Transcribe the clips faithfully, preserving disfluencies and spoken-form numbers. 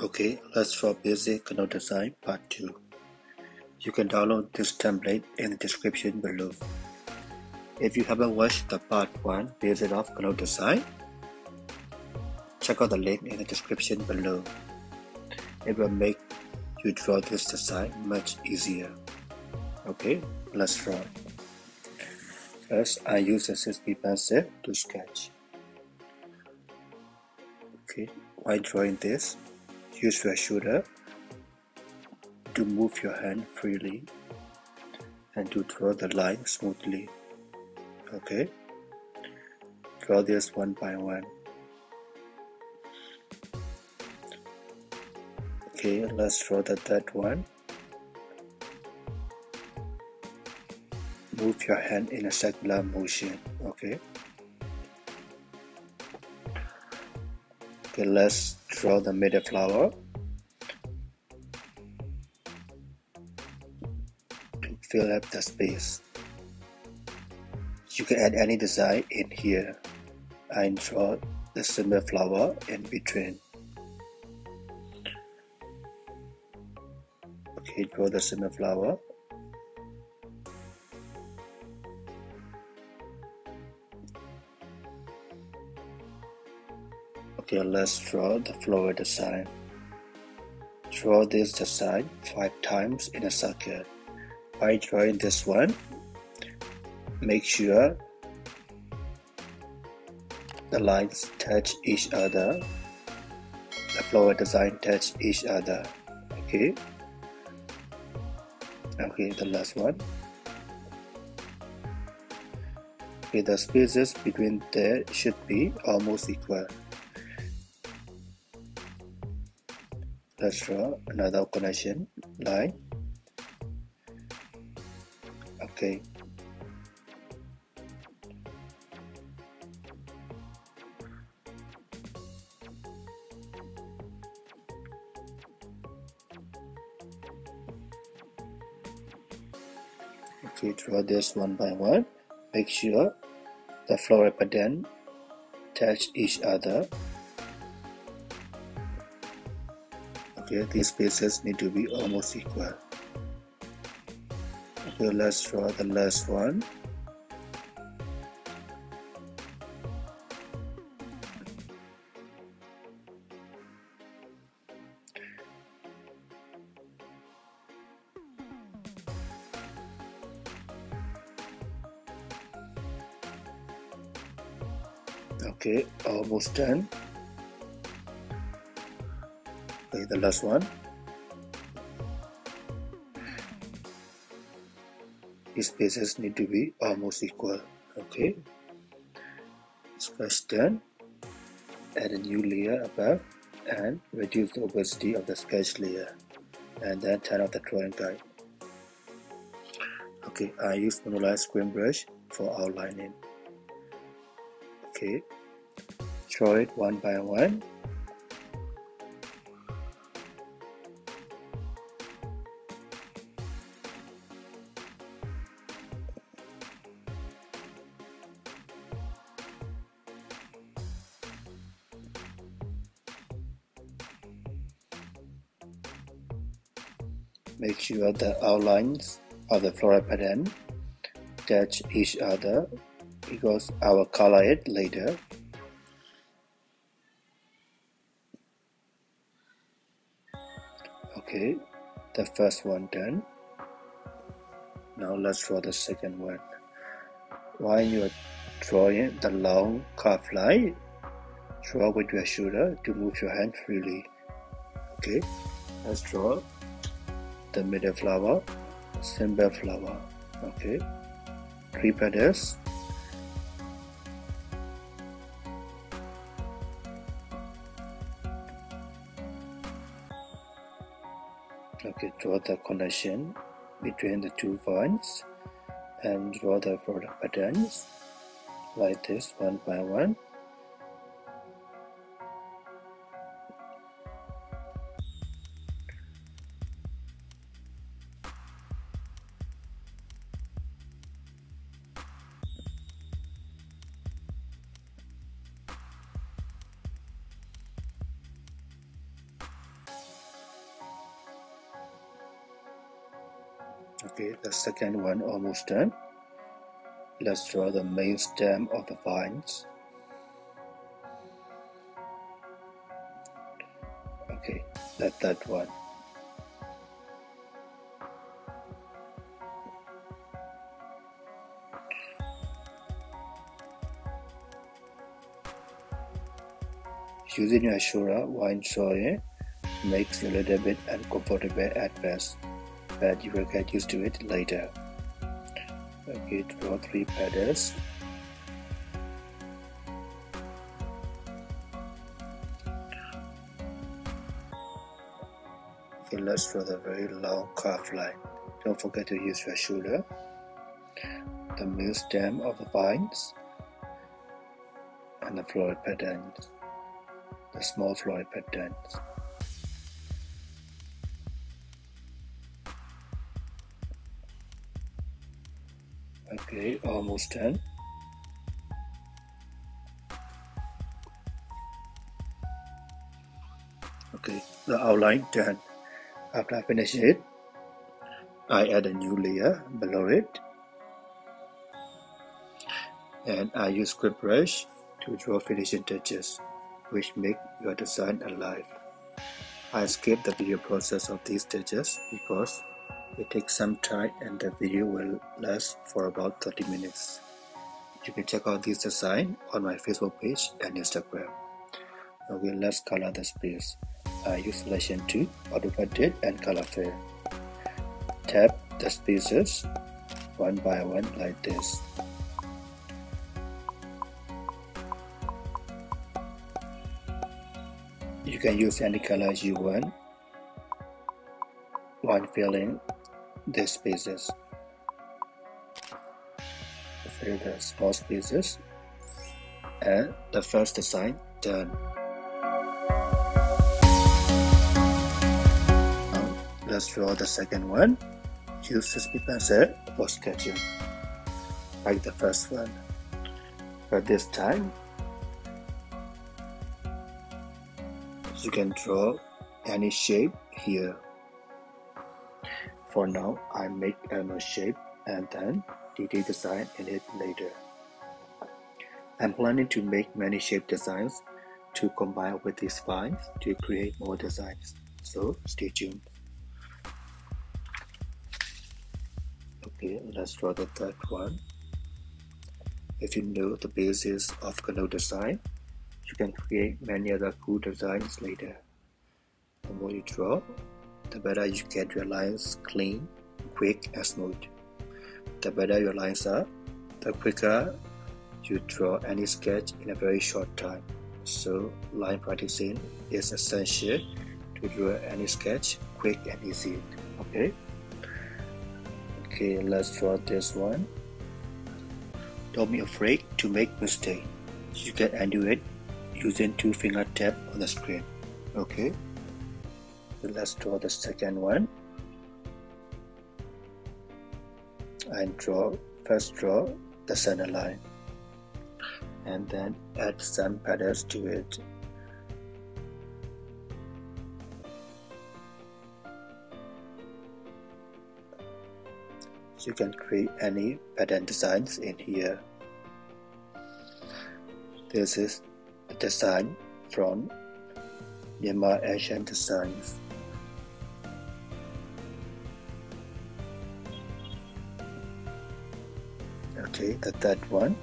Okay, let's draw basic Kanote design part two. You can download this template in the description below. If you haven't watched the part one basic of Kanote design, check out the link in the description below. It will make you draw this design much easier. Okay, let's draw. First, I use a C S P pencil to sketch. Okay, while drawing this, use your shoulder to move your hand freely and to draw the line smoothly. Okay, draw this one by one. Okay, let's draw the third one. Move your hand in a circular motion. Okay. Okay, let's draw the middle flower to fill up the space. You can add any design in here and draw the similar flower in between. Okay, draw the similar flower. Okay, let's draw the flower design. Draw this design five times in a circle. By drawing this one, make sure the lines touch each other. The flower design touch each other. Okay. Okay, the last one. Okay, the spaces between there should be almost equal. Let's draw another connection line. Okay. Okay, draw this one by one. Make sure the flower pattern touch each other. Okay, these spaces need to be almost equal. Okay, let's draw the last one. Okay, almost done. Okay, the last one. These spaces need to be almost equal. Okay. Sketch done. Add a new layer above and reduce the opacity of the sketch layer. And then turn off the drawing guide. Okay, I use monolith green brush for outlining. Okay. Draw it one by one. Make sure the outlines of the floral pattern touch each other, because I will color it later. Okay, the first one done. Now let's draw the second one. While you are drawing the long curved line, draw with your shoulder to move your hand freely. Okay, let's draw the middle flower, simple flower. Okay, three petals. Okay, draw the connection between the two vines and draw the product patterns like this, one by one. Okay, the second one almost done. Let's draw the main stem of the vines. Okay, that's that one. Using Ashura wine soil makes you a little bit uncomfortable at first, but you will get used to it later. Okay, draw three petals. Okay, let's draw the very long curved line. Don't forget to use your shoulder. The main stem of the vines and the floral patterns, the small floral patterns. Okay, almost done. Okay, the outline done. After I finish it, I add a new layer below it, and I use quick brush to draw finishing touches, which make your design alive. I skip the video process of these touches because it takes some time and the video will last for about thirty minutes. You can check out this design on my Facebook page and Instagram. Okay, let's color the space. I use selection two, auto edit and color fill. Tap the spaces one by one like this. You can use any colors you want while filling the spaces. Fill the small spaces, and the first design done. Now let's draw the second one. Use C S P pencil for sketching, like the first one, but this time you can draw any shape here. For now, I make a shape and then detail design in it later. I'm planning to make many shape designs to combine with these vines to create more designs, so stay tuned. Okay, let's draw the third one. If you know the basis of Kanote design, you can create many other cool designs later. The more you draw, the better you get your lines clean, quick and smooth. The better your lines are, the quicker you draw any sketch in a very short time. So line practicing is essential to draw any sketch quick and easy. Okay. Okay, let's draw this one. Don't be afraid to make mistakes. You can undo it using two finger tap on the screen. Okay. Let's draw the second one and draw first draw the center line and then add some patterns to it. You can create any pattern designs in here. This is a design from Nema Asian Designs. Okay, the third one,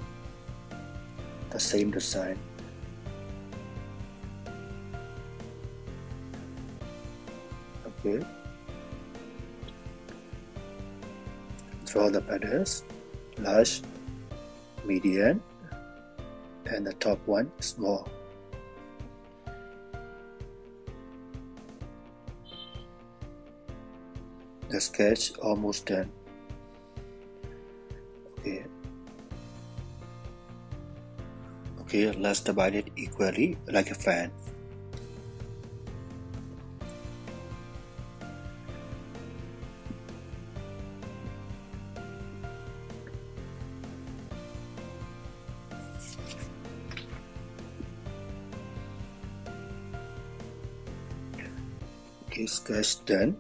the same design. Okay, draw the patterns, large, medium, and the top one small. The sketch almost done. Okay. Okay, let's divide it equally like a fan. Okay, sketch done.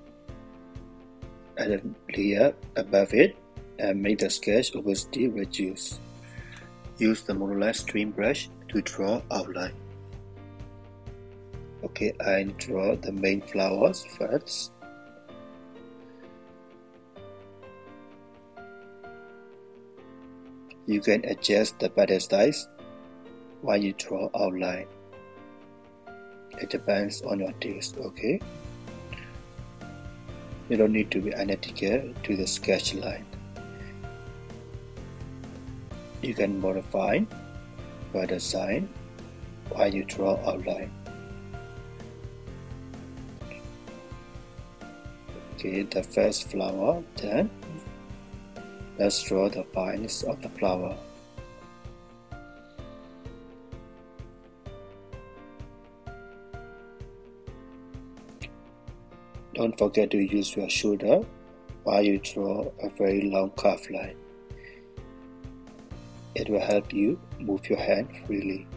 a layer above it and make the sketch opacity reduced. Use the modularized stream brush to draw outline. Okay, I draw the main flowers first. You can adjust the pattern size while you draw outline. It depends on your taste, okay? You don't need to be identical to the sketch line. You can modify by design while you draw outline. Okay, the first flower, then let's draw the vines of the flower. Don't forget to use your shoulder while you draw a very long curve line. It will help you move your hand freely.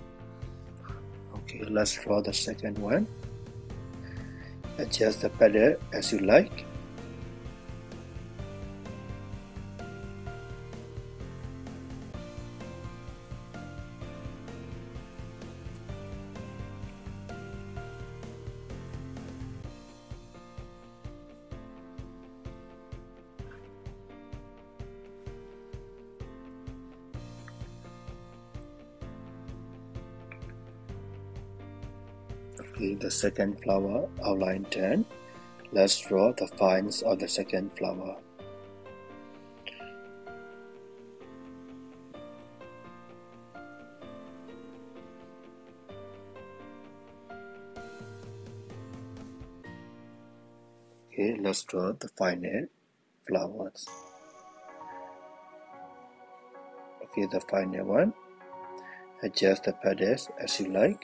Okay, let's draw the second one. Adjust the pattern as you like. The second flower outline turn. Let's draw the vines of the second flower. Okay, let's draw the final flowers. Okay, the final one. Adjust the petals as you like.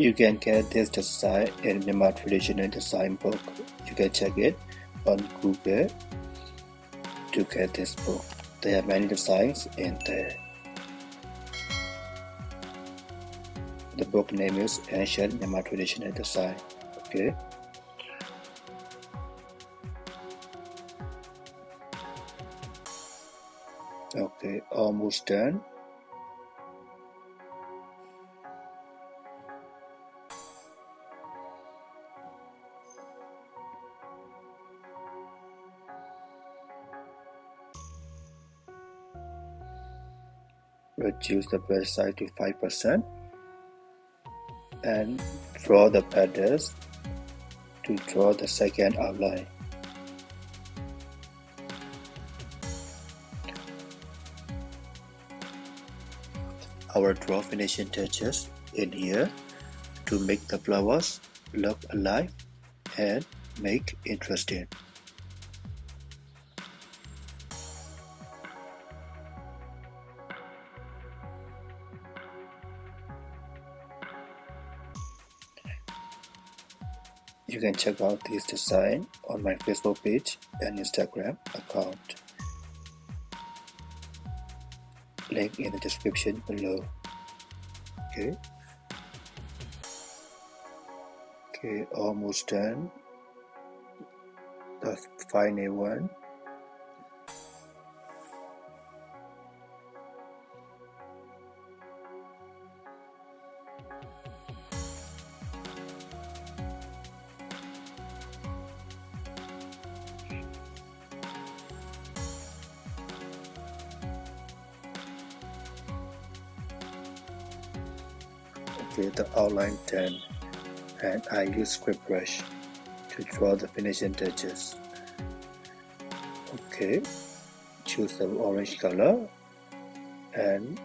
You can get this design in Nema Traditional Design book. You can check it on Google to get this book. There are many designs in there. The book name is Ancient Nema Traditional Design. Okay. Okay, almost done. Reduce the brush size to five percent and draw the petals to draw the second outline. I will draw finishing touches in here to make the flowers look alive and make interesting. You can check out this design on my Facebook page and Instagram account. Link in the description below. Okay. Okay, almost done. The final one. The outline turn, and I use script brush to draw the finishing touches. Okay, choose the orange color and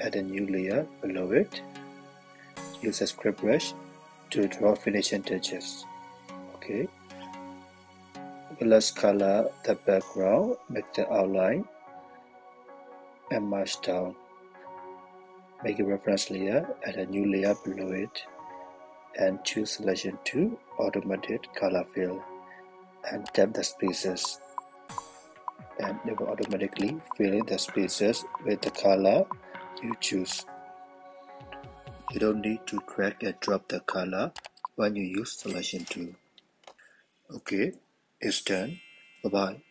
add a new layer below it. Use a script brush to draw finishing touches. Okay, let's color the background, make the outline and march down. Make a reference layer and a new layer below it and choose selection to automated color fill and tap the spaces, and it will automatically fill in the spaces with the color you choose. You don't need to drag and drop the color when you use selection tool. Okay, it's done. Bye bye.